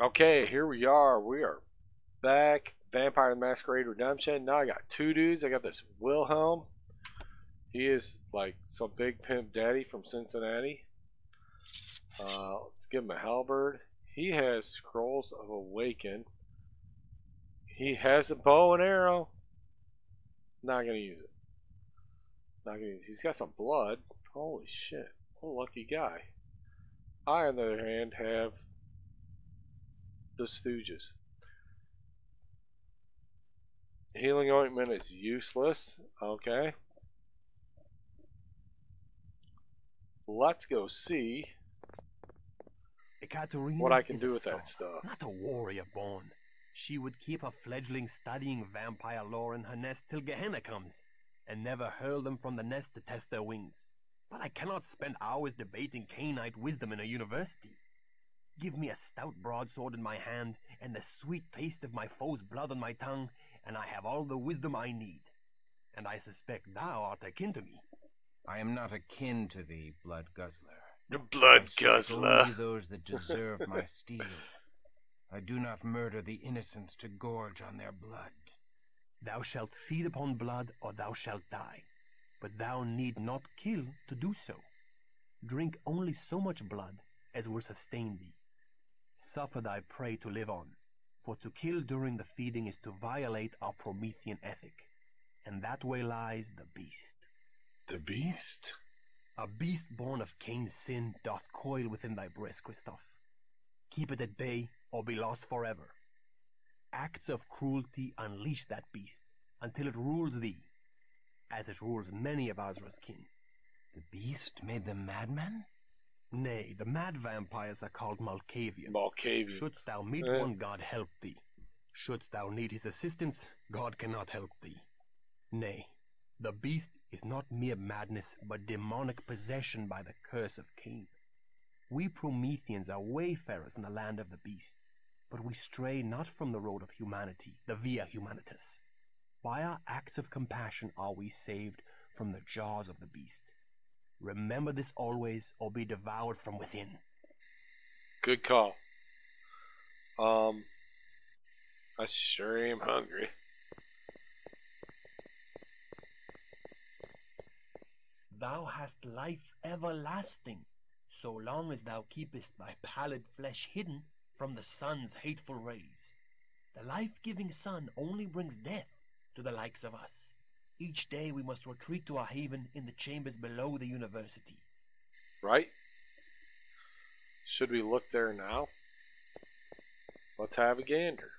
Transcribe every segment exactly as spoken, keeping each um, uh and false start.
Okay, here we are. We are back. Vampire the Masquerade Redemption. Now I got two dudes. I got this Wilhelm. He is like some big pimp daddy from Cincinnati. Uh, let's give him a halberd. He has Scrolls of Awaken. He has a bow and arrow. Not gonna use it. Not gonna use it. He's got some blood. Holy shit. What a lucky guy. I, on the other hand, have the Stooges. Healing ointment is useless. Okay. Let's go see Ekaterina what I can do with star, that stuff. Not a warrior born. She would keep her fledgling studying vampire lore in her nest till Gehenna comes, and never hurl them from the nest to test their wings. But I cannot spend hours debating Cainite wisdom in a university. Give me a stout broadsword in my hand, and the sweet taste of my foe's blood on my tongue, and I have all the wisdom I need. And I suspect thou art akin to me. I am not akin to thee, Blood Guzzler. The Blood Guzzler. Only those that deserve my steel. I do not murder the innocents to gorge on their blood. Thou shalt feed upon blood, or thou shalt die. But thou need not kill to do so. Drink only so much blood as will sustain thee. Suffer thy prey to live on, for to kill during the feeding is to violate our Promethean ethic. And that way lies the beast. The beast? A beast born of Cain's sin doth coil within thy breast, Kristoff. Keep it at bay, or be lost forever. Acts of cruelty unleash that beast, until it rules thee, as it rules many of Azra's kin. The beast made them madmen? Nay, the mad vampires are called Malkavians. Malkavians. Shouldst thou meet eh. one, God help thee. Shouldst thou need his assistance, God cannot help thee. Nay, the beast is not mere madness, but demonic possession by the curse of Cain. We Prometheans are wayfarers in the land of the beast, but we stray not from the road of humanity, the via humanitas. By our acts of compassion are we saved from the jaws of the beast. Remember this always, or be devoured from within. Good call. Um, I sure am hungry. Thou hast life everlasting, so long as thou keepest thy pallid flesh hidden from the sun's hateful rays. The life-giving sun only brings death to the likes of us. Each day we must retreat to our haven in the chambers below the university. Right? Should we look there now? Let's have a gander.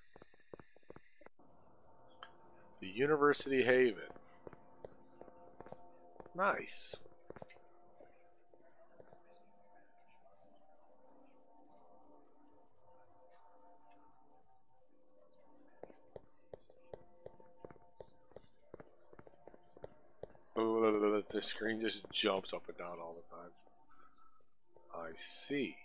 The university haven. Nice. The screen just jumps up and down all the time. I see.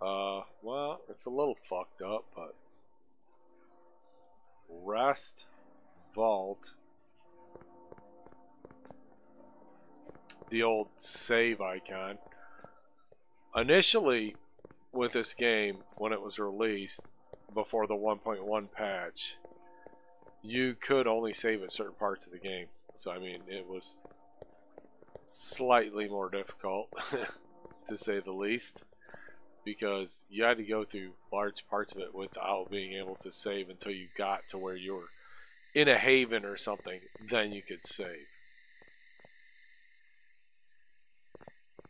Uh, well, it's a little fucked up, but rest vault. The old save icon. Initially, with this game, when it was released, before the one point one patch, you could only save at certain parts of the game. So, I mean, it was slightly more difficult, to say the least, because you had to go through large parts of it without being able to save until you got to where you were in a haven or something, then you could save.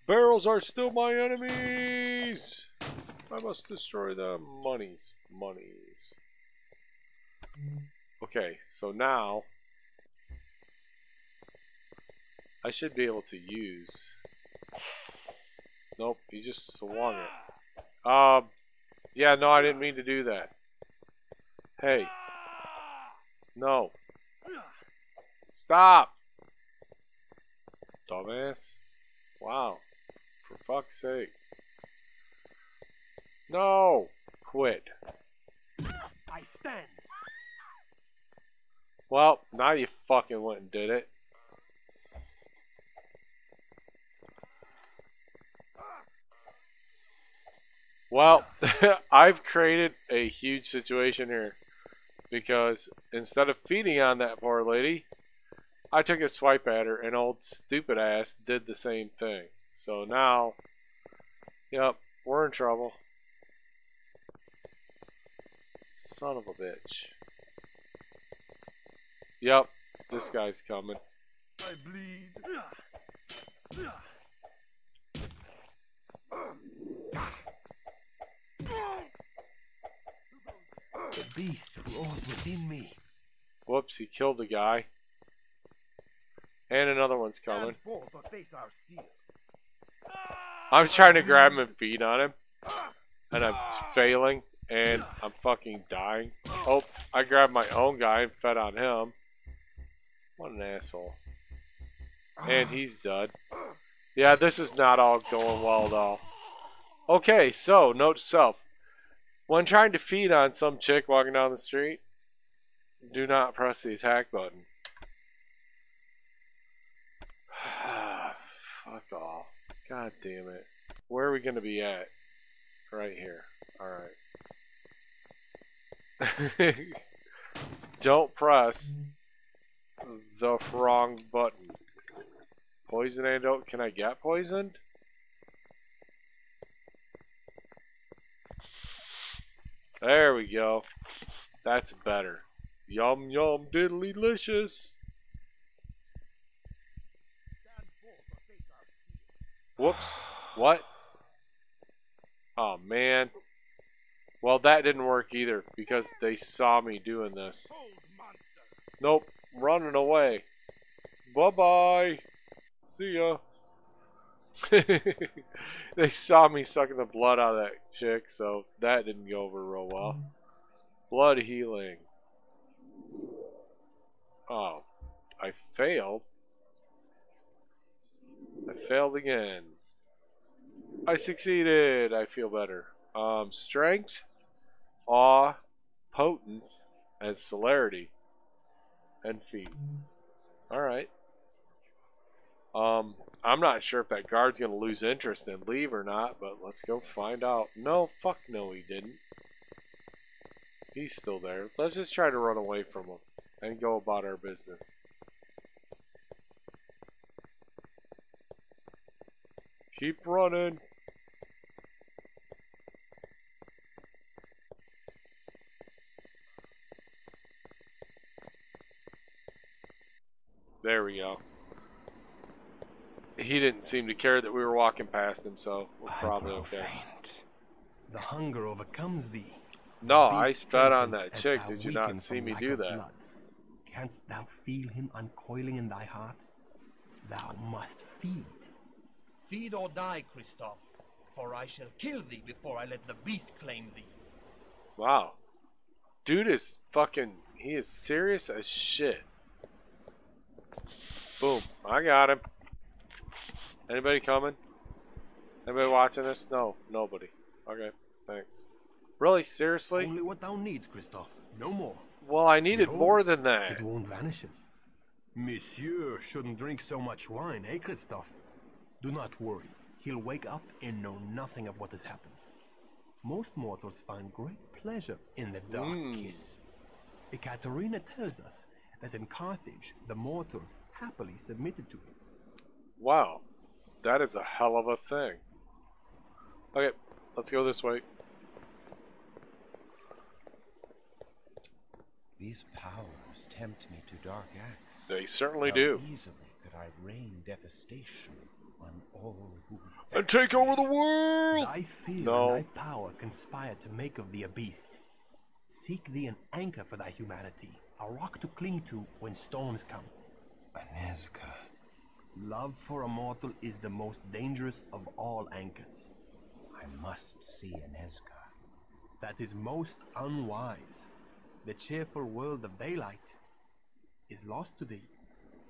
Barrels are still my enemies! I must destroy them. Monies. Monies. Okay, so now I should be able to use. Nope, he just swung it. Um, yeah, no, I didn't mean to do that. Hey, no, stop, dumbass! Wow, for fuck's sake! No, quit. I stand. Well, now you fucking went and did it. Well, I've created a huge situation here, because instead of feeding on that poor lady, I took a swipe at her, and old stupid ass did the same thing. So now, yep, we're in trouble. Son of a bitch. Yep, this guy's coming. I bleed. The beast roars within me. Whoops, he killed the guy. And another one's coming. I'm trying to grab him and beat on him. And I'm failing. And I'm fucking dying. Oh, I grabbed my own guy and fed on him. What an asshole. And he's dead. Yeah, this is not all going well, though. Okay, so, note to self. When trying to feed on some chick walking down the street, do not press the attack button. Fuck all. God damn it. Where are we going to be at? Right here. Alright. Don't press the wrong button. Poison antidote. Can I get poisoned? There we go. That's better. Yum yum diddly delicious. Whoops. What? Oh man. Well, that didn't work either because they saw me doing this. Nope. Running away. Bye bye. See ya. They saw me sucking the blood out of that chick, so that didn't go over real well. Blood healing. Oh, I failed. I failed again. I succeeded. I feel better. Um, strength, awe, potence, and celerity, and feet. All right. Um, I'm not sure if that guard's going to lose interest and leave or not, but let's go find out. No, fuck no, he didn't. He's still there. Let's just try to run away from him and go about our business. Keep running. There we go. He didn't seem to care that we were walking past him, so we're probably okay. The hunger overcomes thee. No, I spat on that chick. Did you not see me do that? Canst thou feel him uncoiling in thy heart? Thou must feed. Feed or die, Kristoff, for I shall kill thee before I let the beast claim thee. Wow. Dude is fucking... He is serious as shit. Boom. I got him. Anybody coming? Anybody watching this? No, nobody. Okay, thanks. Really, seriously? Only what thou needs, Kristoff. No more. Well, I needed no, more than that. His wound vanishes. Monsieur shouldn't drink so much wine, eh, Kristoff? Do not worry. He'll wake up and know nothing of what has happened. Most mortals find great pleasure in the dark mm. kiss. Ekaterina tells us that in Carthage, the mortals happily submitted to it. Wow. That is a hell of a thing. Okay, let's go this way. These powers tempt me to dark acts. They certainly How do. Easily could I rain devastation on all who and take over the world. Thy fear no. and thy power conspire to make of thee a beast. Seek thee an anchor for thy humanity, a rock to cling to when storms come. Anezka. Love for a mortal is the most dangerous of all anchors. I must see Anezka. That is most unwise. The cheerful world of daylight is lost to thee.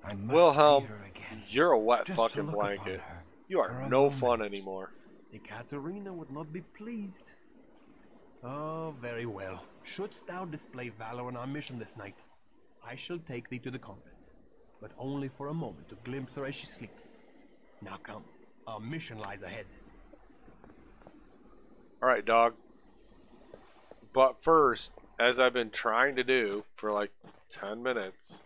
I must Wilhelm, see her again. You're a wet Just fucking blanket. You are no moment. fun anymore. Ekaterina would not be pleased. Oh, very well. Shouldst thou display valor in our mission this night, I shall take thee to the convent. But only for a moment to glimpse her as she sleeps. Now come, our mission lies ahead. All right, dog. But first, as I've been trying to do for like ten minutes,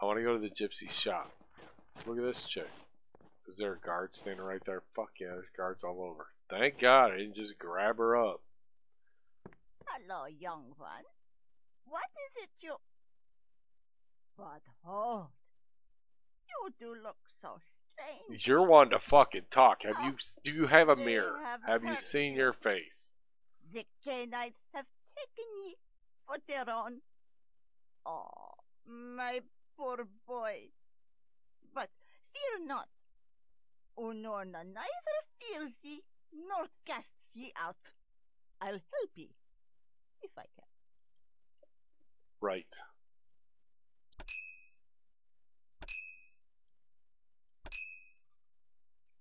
I want to go to the gypsy shop. Look at this chick. Is there a guard standing right there? Fuck yeah, there's guards all over. Thank God I didn't just grab her up. Hello, young one. What is it you... But hold. You do look so strange. You're one to fucking talk. Have oh, you... Do you have a mirror? Have, have you seen your face? The Cainites have taken ye for their own. Oh, my poor boy. But fear not. Unorna neither fears ye nor casts ye out. I'll help ye, if I can. Right.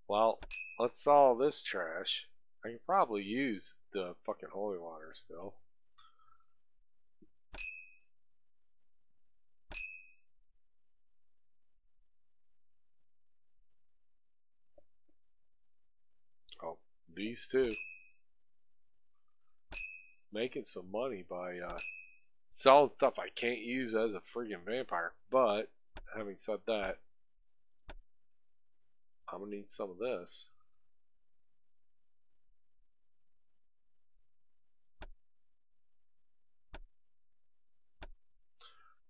Well, let's solve this trash. I can probably use the fucking holy water still. Oh, these two. Making some money by uh, selling stuff I can't use as a friggin' vampire. But, having said that, I'm gonna need some of this.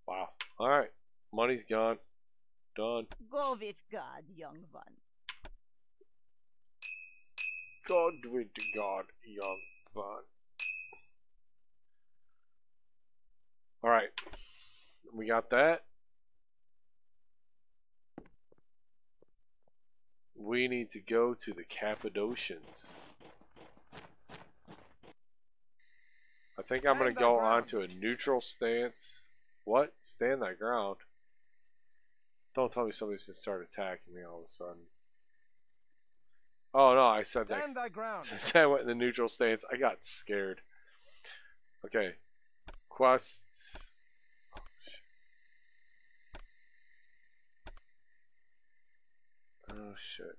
Wow. Alright. Money's gone. Done. Go with God, young one. God with God, young one. Alright, we got that. We need to go to the Cappadocians. I think I'm going to go onto a neutral stance. What? Stand thy ground? Don't tell me somebody's going to start attacking me all of a sudden. Oh no, I said that. Stand thy ground. Since I went in the neutral stance, I got scared. Okay. Quest. Oh, shit. Oh shit.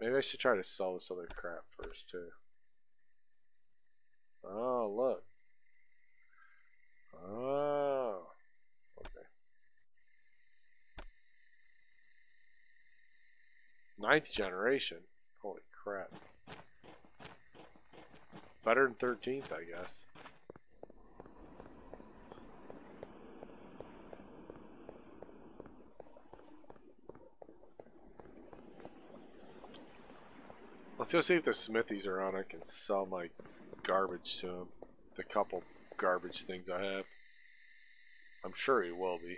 Maybe I should try to sell this other crap first too. Oh look. Oh. Okay. Ninth generation. Holy crap. Better than thirteenth, I guess. Let's go see if the smithies are on. I can sell my garbage to him. The couple garbage things I have. I'm sure he will be.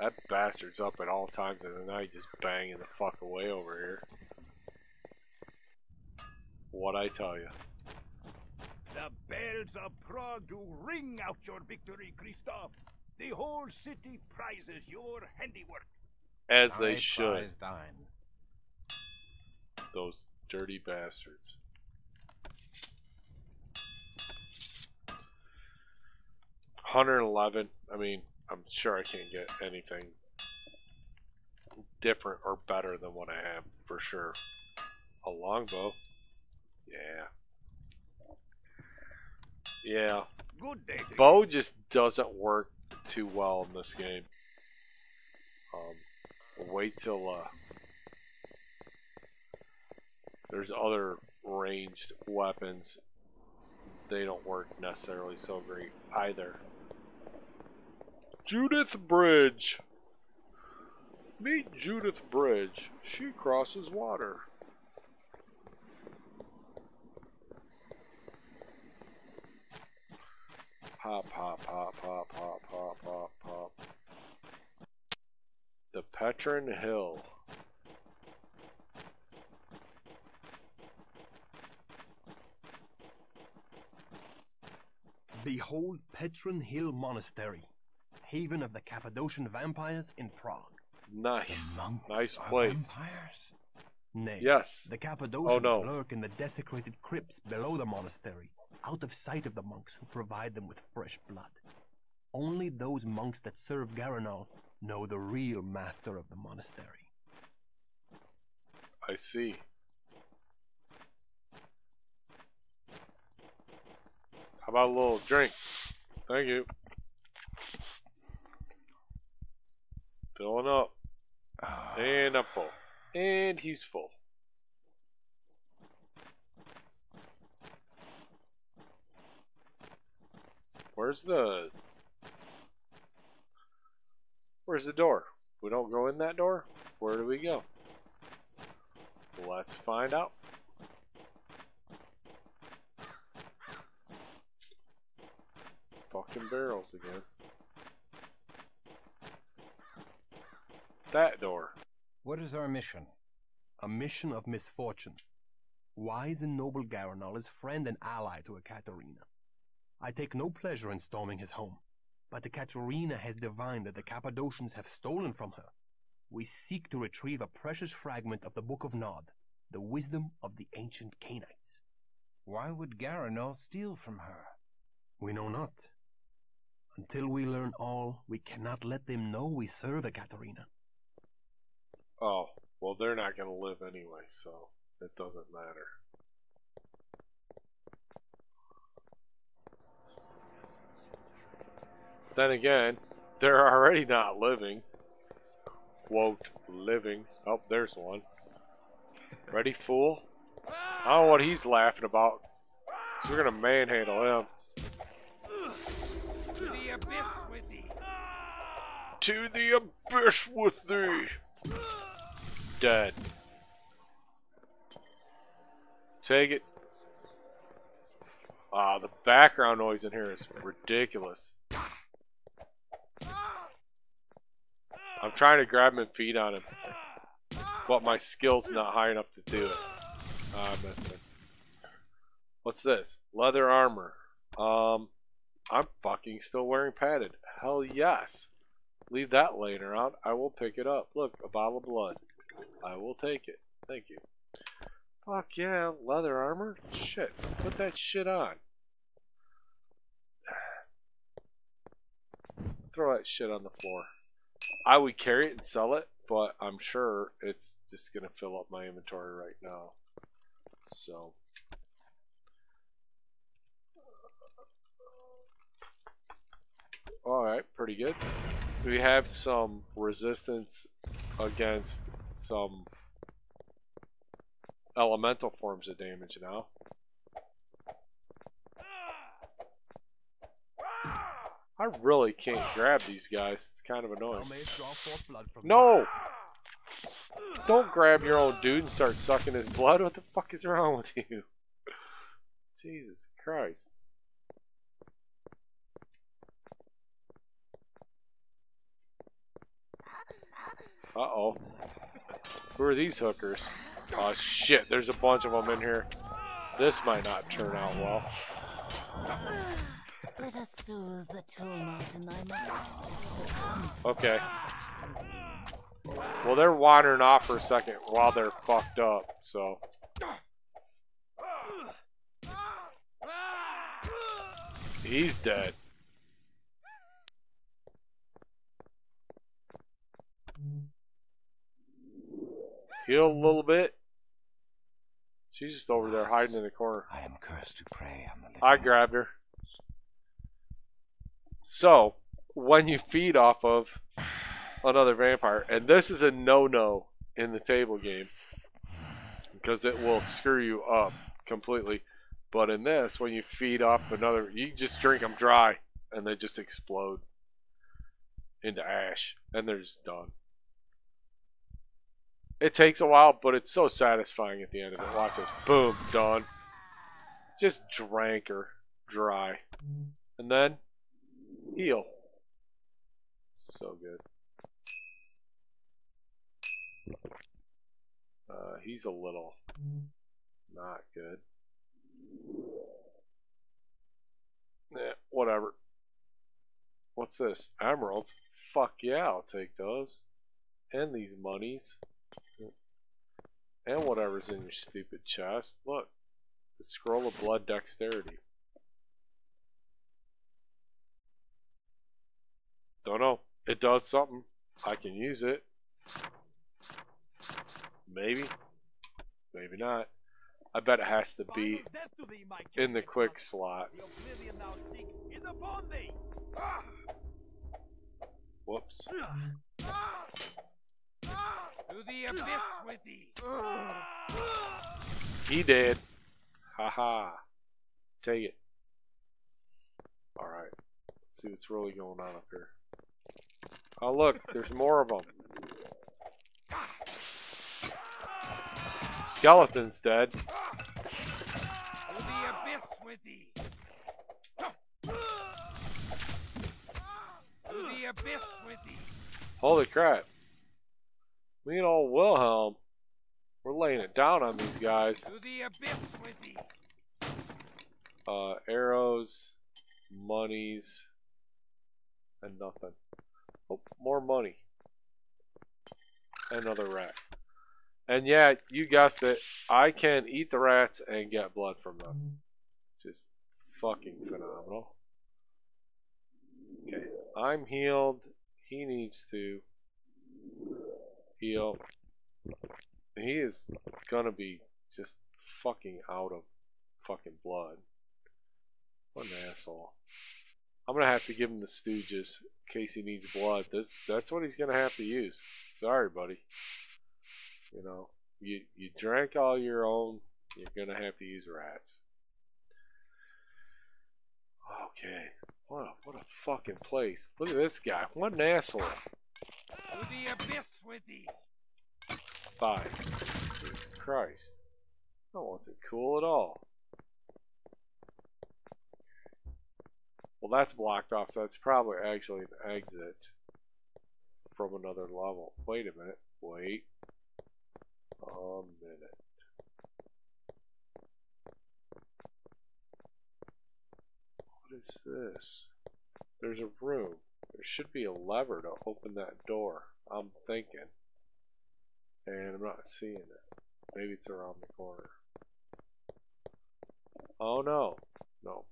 That bastard's up at all times and now he's just banging the fuck away over here. What I tell you. The bells of Prague do ring out your victory, Kristoff. The whole city prizes your handiwork. As they I should. Thine. Those... dirty bastards. one eleven. I mean, I'm sure I can't get anything different or better than what I have for sure. A longbow. Yeah. Yeah. Good day. Bow just doesn't work too well in this game. Um, wait till uh there's other ranged weapons. They don't work necessarily so great either. Judith Bridge. Meet Judith Bridge. She crosses water. Hop, hop, hop, hop, hop, hop, hop, hop. The Petrin Hill. Behold Petrin Hill Monastery, haven of the Cappadocian vampires in Prague. Nice, nice place. Vampires? Nay, yes. The Cappadocians oh, no. lurk in the desecrated crypts below the monastery, out of sight of the monks who provide them with fresh blood. Only those monks that serve Garinal know the real master of the monastery. I see. How about a little drink? Thank you. Filling up. And I'm full. And he's full. Where's the... Where's the door? We don't go in that door? Where do we go? Let's find out. Fucking barrels again. That door. What is our mission? A mission of misfortune. Wise and noble Garinal is friend and ally to Ekaterina. I take no pleasure in storming his home, but Ekaterina has divined that the Cappadocians have stolen from her. We seek to retrieve a precious fragment of the Book of Nod, the wisdom of the ancient Cainites. Why would Garinal steal from her? We know not. Until we learn all, we cannot let them know we serve Ekaterina. Oh, well, they're not going to live anyway, so it doesn't matter. Then again, they're already not living. Quote, living. Oh, there's one. Ready, fool? I don't know what he's laughing about. So we're going to manhandle him. To the abyss with thee. To the abyss with thee. Dead. Take it. Ah, the background noise in here is ridiculous. I'm trying to grab him and feed on him, but my skill's not high enough to do it. Ah, I missed it. What's this? Leather armor. Um, I'm fucking still wearing padded. Hell yes. Leave that laying around. I will pick it up. Look, a bottle of blood. I will take it. Thank you. Fuck yeah, leather armor? Shit, put that shit on. Throw that shit on the floor. I would carry it and sell it, but I'm sure it's just going to fill up my inventory right now. So... Alright, pretty good. We have some resistance against some elemental forms of damage now. I really can't grab these guys. It's kind of annoying. No! Don't grab your own dude and start sucking his blood. What the fuck is wrong with you? Jesus Christ. Uh-oh. Who are these hookers? Oh, shit. There's a bunch of them in here. This might not turn out well. Let us soothe the tumult in thy mind. Okay. Well, they're wandering off for a second while they're fucked up, so... He's dead. Heal a little bit. She's just over there hiding in the corner. I am cursed to prey on the living. I grabbed her. So, when you feed off of another vampire, and this is a no-no in the table game, because it will screw you up completely. But in this, when you feed off another, you just drink them dry, and they just explode into ash, and they're just done. It takes a while, but it's so satisfying at the end of it. Watch this. Boom. Done. Just drank her dry. And then, heal. So good. Uh, he's a little not good. Eh, whatever. What's this? Emeralds? Fuck yeah, I'll take those. And these monies. And whatever's in your stupid chest. Look, the scroll of blood dexterity. Don't know. It does something. I can use it. Maybe. Maybe not. I bet it has to be in the quick slot. Whoops. To the abyss with thee. He did. Haha. Take it. Alright. Let's see what's really going on up here. Oh, look. There's more of them. Skeleton's dead. To the abyss with thee. To the abyss with thee. Holy crap. Me and old Wilhelm, we're laying it down on these guys. To the abyss with thee. Uh, arrows, monies, and nothing. Oh, more money. Another rat. And yeah, you guessed it. I can eat the rats and get blood from them. Just fucking phenomenal. Okay, I'm healed. He needs to heal. He is gonna be just fucking out of fucking blood. What an asshole. I'm gonna have to give him the Stooges in case he needs blood. That's that's what he's gonna have to use. Sorry, buddy. You know, you, you drank all your own, you're going to have to use rats. Okay. What a, what a fucking place. Look at this guy. What an asshole. To the abyss with thee. Bye. Jesus Christ. That wasn't cool at all. Well, that's blocked off, so that's probably actually an exit from another level. Wait a minute. Wait. A minute. What is this? There's a room. There should be a lever to open that door, I'm thinking. And I'm not seeing it. Maybe it's around the corner. Oh no. No.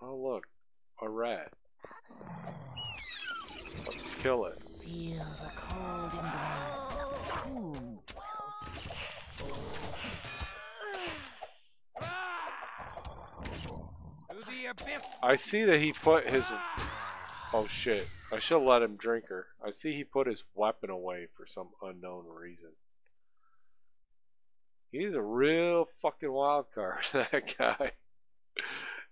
Oh look. A rat. Let's kill it. Feel the cold embrace of doom. I see that he put his... Oh shit, I should let him drink her. I see he put his weapon away for some unknown reason. He's a real fucking wild card, that guy.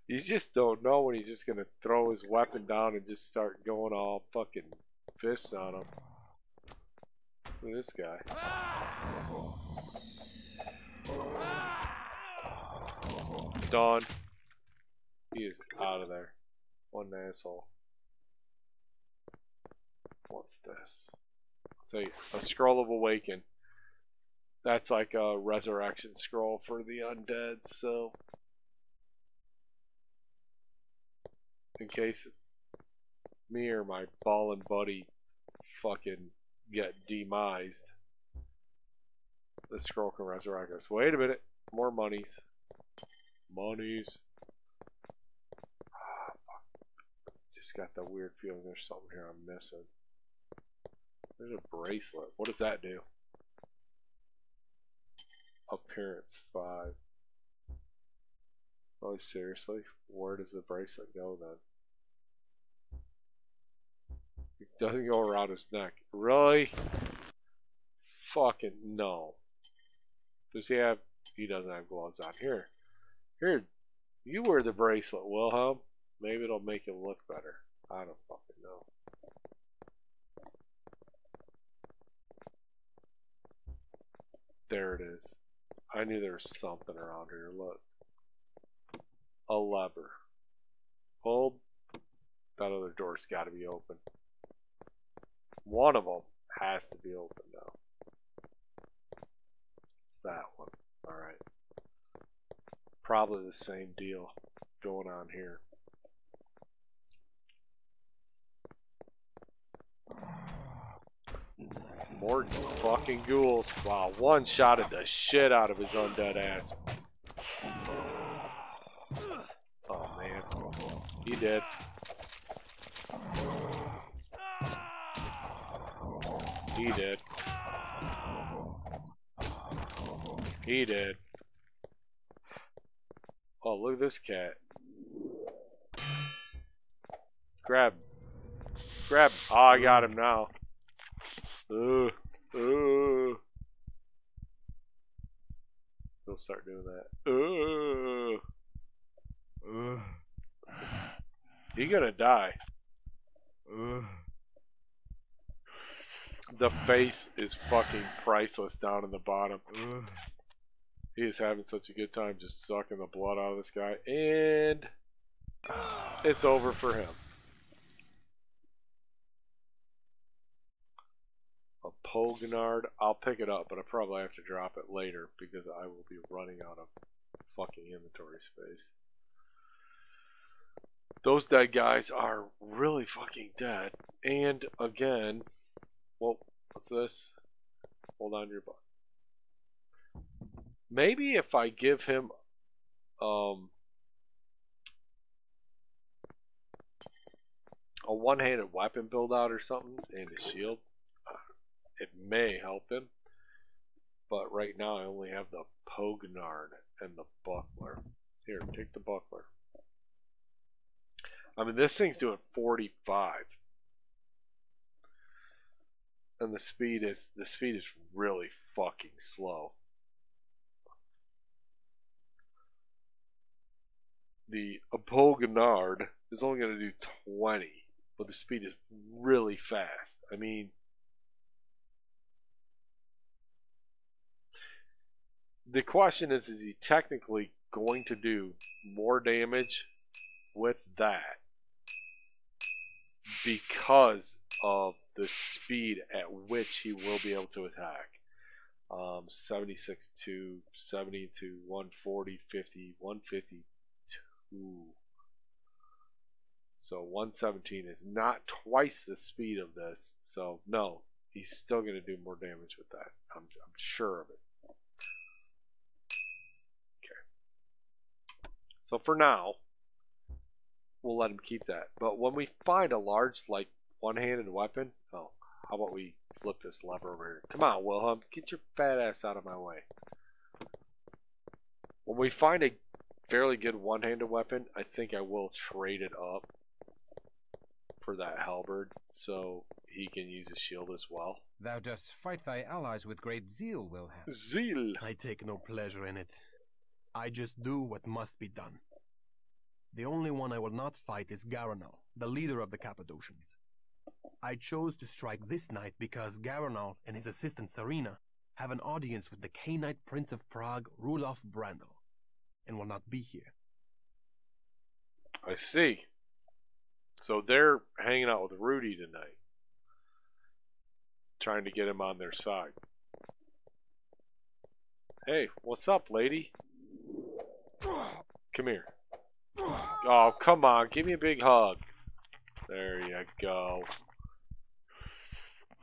You just don't know when he's just gonna throw his weapon down and just start going all fucking fists on him. Look at this guy. Done. He is out of there. What an asshole. What's this? I'll tell you. A scroll of awaken. That's like a resurrection scroll for the undead, so in case me or my ballin' buddy fucking get demised, the scroll can resurrect us. Wait a minute. More monies. Monies. Just got that weird feeling there's something here I'm missing. There's a bracelet. What does that do? Appearance five. Oh seriously? Where does the bracelet go then? It doesn't go around his neck. Really? Fucking no. Does he have... He doesn't have gloves on. Here. Here. You wear the bracelet, Wilhelm. Maybe it'll make it look better. I don't fucking know. There it is. I knew there was something around here. Look. A lever. Pulled. That other door's got to be open. One of them has to be open now. It's that one. Alright. Probably the same deal going on here. More fucking ghouls. Wow, one shotted the shit out of his undead ass. Oh man. He did. He did. He did. Oh, look at this cat. Grab. Grab. Oh, I got him now. Ooh. Ooh. He'll start doing that. Ooh. Ooh. You're gonna die. Ooh. The face is fucking priceless down in the bottom. Ooh. He is having such a good time just sucking the blood out of this guy. And it's over for him. A Pognard. I'll pick it up, but I probably have to drop it later because I will be running out of fucking inventory space. Those dead guys are really fucking dead. And again, well, what's this? Hold on to your butt. Maybe if I give him, um, a one-handed weapon build-out or something, and a shield, it may help him. But right now I only have the Pognard and the buckler. Here, take the buckler. I mean, this thing's doing forty-five. And the speed is, the speed is really fucking slow. The Pognard is only going to do twenty, but the speed is really fast. I mean, the question is, is he technically going to do more damage with that because of the speed at which he will be able to attack? Um, seventy-six to seventy to one forty, fifty, one fifty. Ooh. So one seventeen is not twice the speed of this, so no, he's still going to do more damage with that. I'm, I'm sure of it. Okay. So for now, we'll let him keep that. But when we find a large, like, one-handed weapon, oh, how about we flip this lever over here? Come on, Wilhelm, get your fat ass out of my way. When we find a fairly good one-handed weapon, I think I will trade it up for that halberd so he can use a shield as well. Thou dost fight thy allies with great zeal, Wilhelm. Zeal! I take no pleasure in it. I just do what must be done. The only one I will not fight is Garinal, the leader of the Cappadocians. I chose to strike this night because Garinal and his assistant Serena have an audience with the Cainite Prince of Prague, Rudolf Brandel, and will not be here. I see. So they're hanging out with Rudy tonight, trying to get him on their side. Hey, what's up, lady? Come here. Oh, come on, give me a big hug. There you go.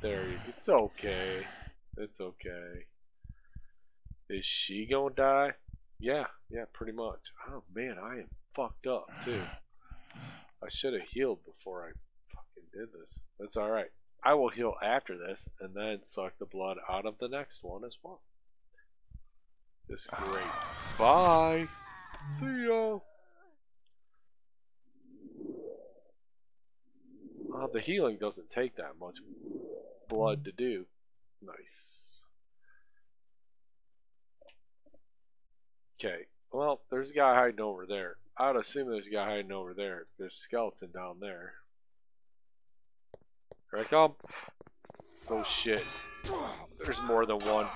There you go. It's okay. It's okay. Is she gonna die? Yeah, yeah, pretty much. Oh, man, I am fucked up, too. I should have healed before I fucking did this. That's alright. I will heal after this, and then suck the blood out of the next one as well. Just great. Bye! See ya! Oh, the healing doesn't take that much blood to do. Nice. Okay, well, there's a guy hiding over there. I'd assume there's a guy hiding over there. There's a skeleton down there. Here I come. Oh, shit. There's more than one.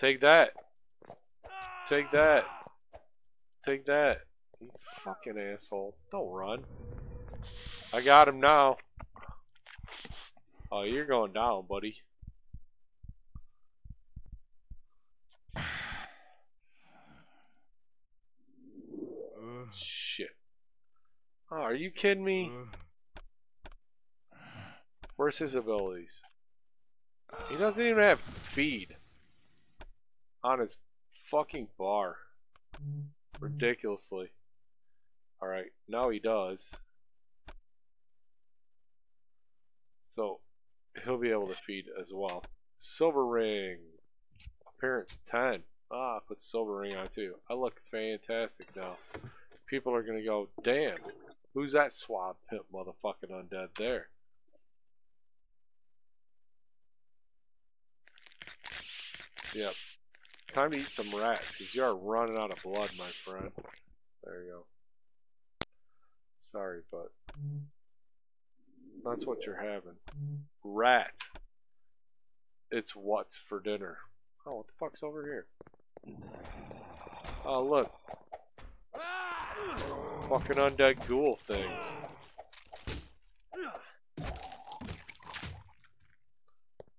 Take that. Take that. Take that. You fucking asshole. Don't run. I got him now. Oh, you're going down, buddy. Uh, Shit. Oh, are you kidding me? Uh, Where's his abilities? He doesn't even have feed on his fucking bar. Ridiculously. Alright, now he does. So he'll be able to feed as well. Silver ring. Appearance ten. Ah, put the silver ring on too. I look fantastic now. People are going to go, damn, who's that swab pimp motherfucking undead there? Yep. Time to eat some rats, because you are running out of blood, my friend. There you go. Sorry, but that's what you're having. Rats. It's what's for dinner. Oh, what the fuck's over here? Oh, look. Fucking undead ghoul things.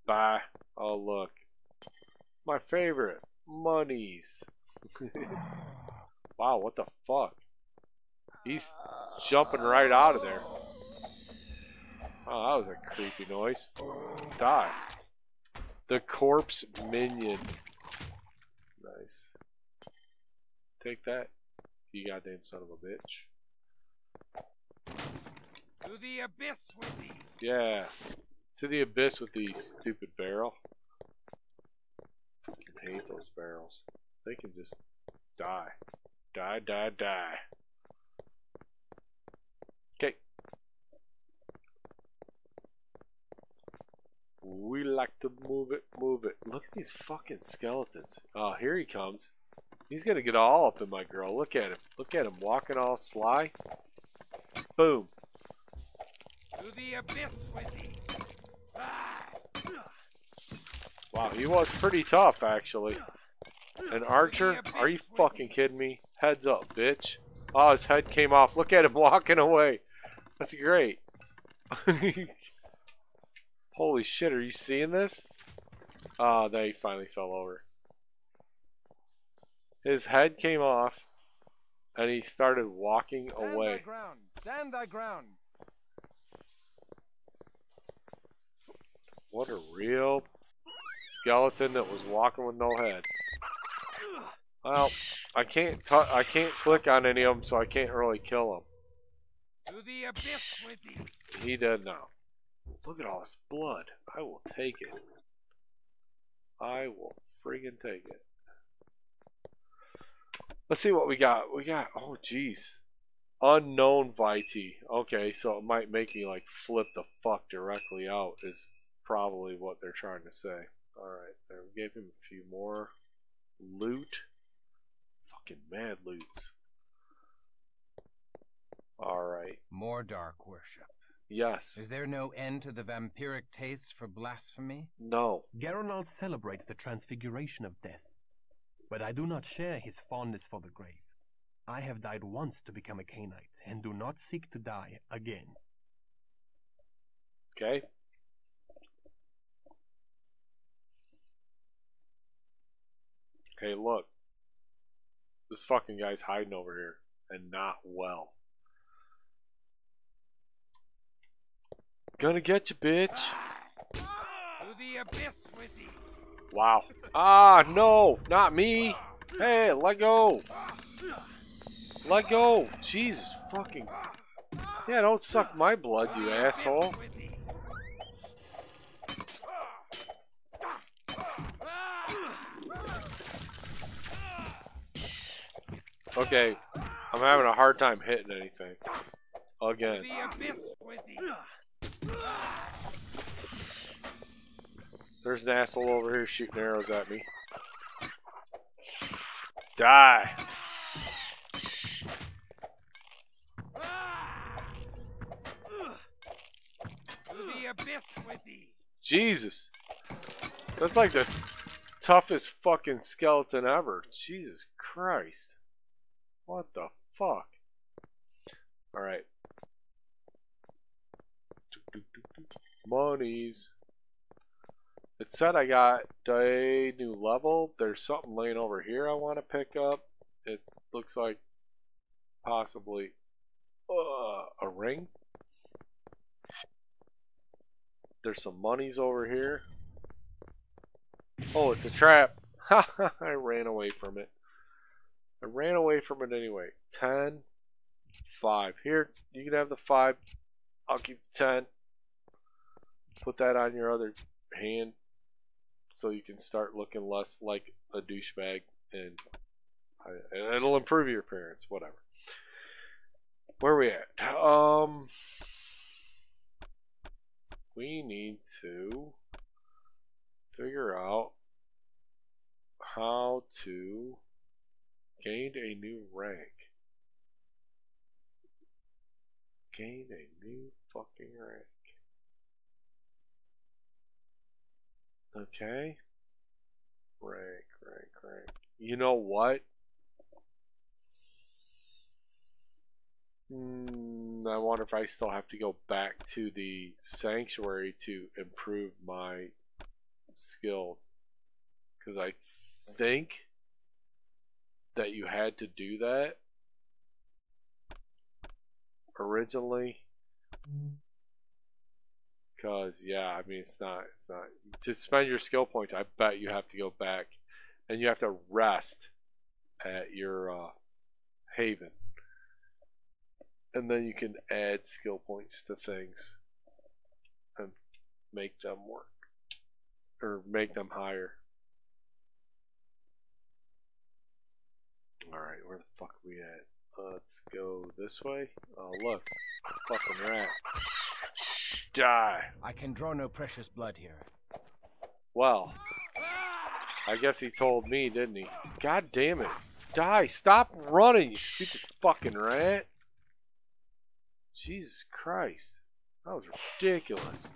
Bye. Oh, look. My favorite. Monies. Wow, what the fuck? He's jumping right out of there. Oh, that was a creepy noise. Die. The corpse minion. Nice. Take that, you goddamn son of a bitch. To the abyss with thee. Yeah. To the abyss with the stupid barrel. I fucking hate those barrels. They can just die. Die, die, die. Okay. We like to move it, move it. Look at these fucking skeletons. Oh, here he comes. He's gonna get all up in my girl. Look at him. Look at him walking all sly. Boom. To the abyss with thee. Ah. Wow, he was pretty tough, actually. An archer? Are you fucking kidding me? Heads up, bitch. Oh, his head came off. Look at him walking away. That's great. Holy shit, are you seeing this? Ah, oh, they finally fell over. His head came off, and he started walking Stand away. Thy ground. Stand thy ground. What a real skeleton that was walking with no head. Well, I can't t I can't click on any of them, so I can't really kill them. To the abyss with thee. He did now. Look at all this blood. I will take it. I will friggin' take it. Let's see what we got. We got, oh geez. Unknown Vitae. Okay, so it might make me like flip the fuck directly out is probably what they're trying to say. Alright, there we gave him a few more loot. Fucking mad loots. Alright. More dark worship. Yes. Is there no end to the vampiric taste for blasphemy? No. Garinal celebrates the transfiguration of death, but I do not share his fondness for the grave. I have died once to become a Cainite, and do not seek to die again. Okay. Hey, look. This fucking guy's hiding over here, and not well. Gonna get you, bitch. To the abyss with thee. Wow. Ah, no, not me. Hey, let go. Let go. Jesus fucking. Yeah, don't suck my blood, you asshole. Okay, I'm having a hard time hitting anything. Again. There's an asshole over here shooting arrows at me. Die! Jesus! That's like the toughest fucking skeleton ever. Jesus Christ. What the fuck? Alright. Monies. It said I got a new level. There's something laying over here I want to pick up. It looks like possibly uh, a ring. There's some monies over here. Oh, it's a trap. I ran away from it. I ran away from it anyway. ten, five. Here, you can have the five. I'll keep the ten. put that on your other hand so you can start looking less like a douchebag, and, and it'll improve your appearance, whatever. Where are we at? Um, we need to figure out how to gain a new rank. Gain a new fucking rank. Okay. Rank, rank, rank. You know what? Mm, I wonder if I still have to go back to the sanctuary to improve my skills. Because I think that you had to do that originally. Because, yeah, I mean, it's not, it's not. To spend your skill points, I bet you have to go back. And you have to rest at your uh, haven. And then you can add skill points to things and make them work. Or make them higher. Alright, where the fuck are we at? Let's go this way. Oh, look. Fucking rat. Die. I can draw no precious blood here. Well, I guess he told me, didn't he? God damn it. Die. Stop running, you stupid fucking rat. Jesus Christ. That was ridiculous.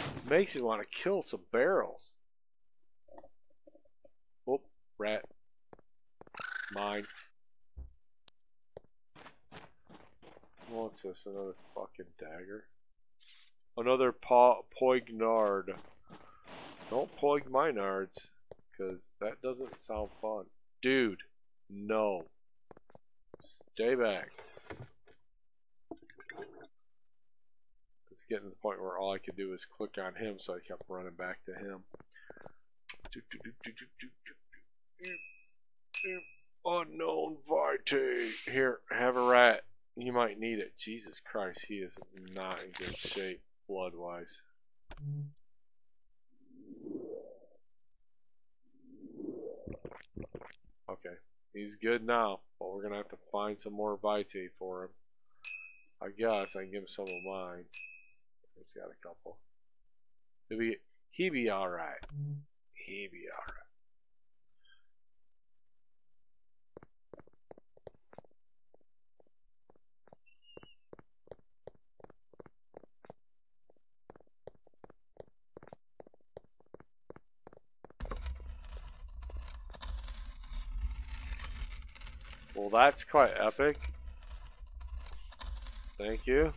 It makes you want to kill some barrels. Whoop, rat. Mine. What's this? Another fucking dagger. Another po poignard. Don't poig my nards, because that doesn't sound fun. Dude, no. Stay back. It's getting to the point where all I could do is click on him, so I kept running back to him. Unknown vitae. Here, have a rat. You might need it. Jesus Christ, he is not in good shape, blood-wise. Okay, he's good now, but we're gonna have to find some more vitae for him. I guess I can give him some of mine. He's got a couple. He'll be, he be alright. He be alright. Well, that's quite epic. Thank you.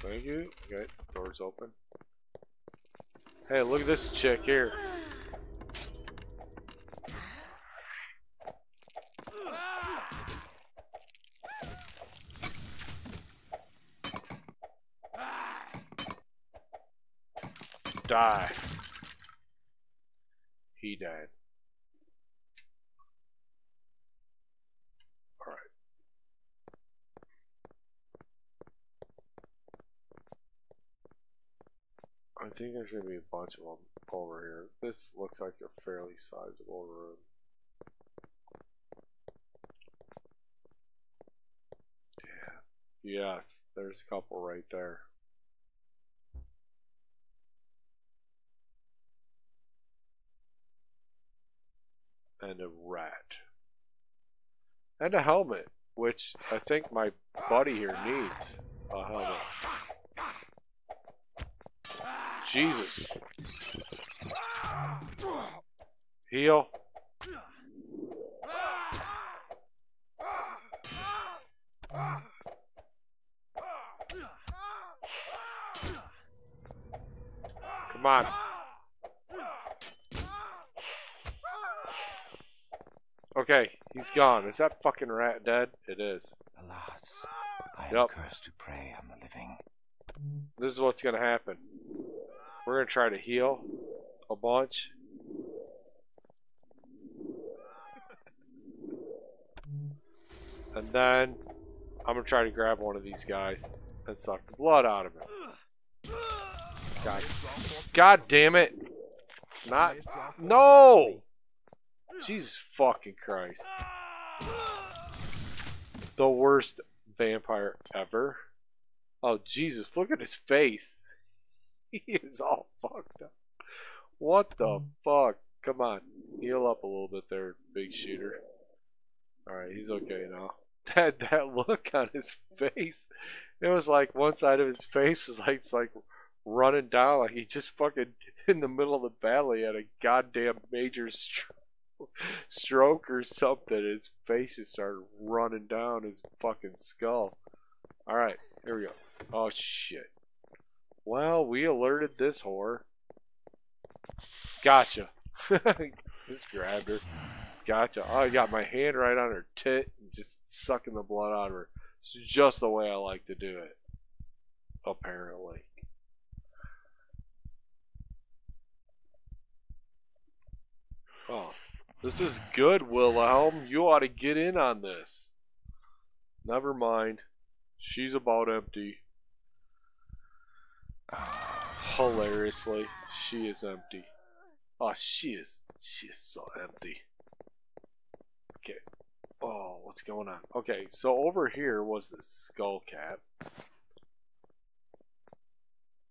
Thank you. Okay, door's open. Hey, look at this chick here. Die. He died. I think there's going to be a bunch of them over here. This looks like a fairly sizable room. Yeah. Yes, there's a couple right there. And a rat. And a helmet, which I think my buddy here needs a helmet. Jesus. Heal. Come on. Okay, he's gone. Is that fucking rat dead? It is. Alas, I am yep. cursed to prey on the living. This is what's gonna happen. We're going to try to heal a bunch. And then I'm going to try to grab one of these guys and suck the blood out of him. God. God damn it. Not. No! Jesus fucking Christ. The worst vampire ever. Oh, Jesus. Look at his face. He is all fucked up. What the fuck? Come on. Heal up a little bit there, big shooter. Alright, he's okay now. That that look on his face. It was like one side of his face is like, it's like running down. Like he just fucking, in the middle of the battle, he had a goddamn major stroke. stroke or something. His face just started running down his fucking skull. Alright, here we go. Oh shit. Well, we alerted this whore. Gotcha. Just grabbed her. Gotcha. Oh, I got my hand right on her tit and just sucking the blood out of her. It's just the way I like to do it. Apparently. Oh. This is good, Wilhelm. You ought to get in on this. Never mind. She's about empty. Hilariously, she is empty. Oh, she is. She is so empty. Okay. Oh, what's going on? Okay, so over here was the skull cap.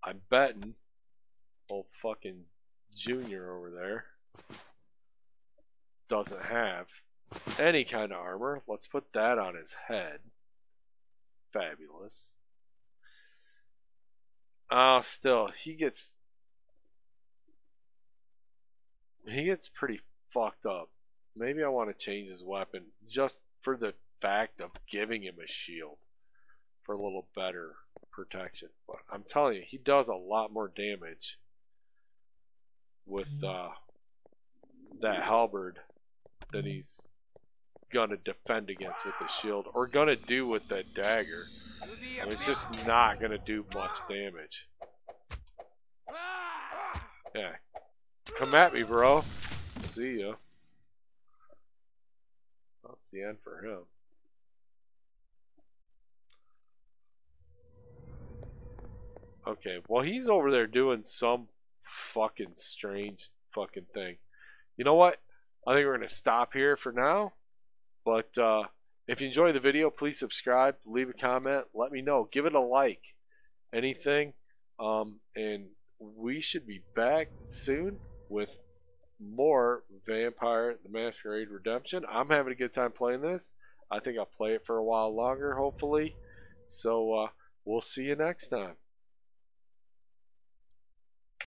I'm betting old fucking Junior over there doesn't have any kind of armor. Let's put that on his head. Fabulous. Oh, still, he gets he gets pretty fucked up. Maybe I want to change his weapon just for the fact of giving him a shield for a little better protection. But I'm telling you, he does a lot more damage with uh, that halberd that he's gonna defend against with the shield, or gonna do with that dagger. I mean, it's just not gonna do much damage. Yeah, come at me, bro. See ya. That's the end for him. Okay, well, he's over there doing some fucking strange fucking thing. You know what? I think we're gonna stop here for now. But uh, if you enjoy the video, please subscribe, leave a comment, let me know, give it a like, anything. Um, and we should be back soon with more Vampire the Masquerade Redemption. I'm having a good time playing this. I think I'll play it for a while longer, hopefully. So uh, we'll see you next time.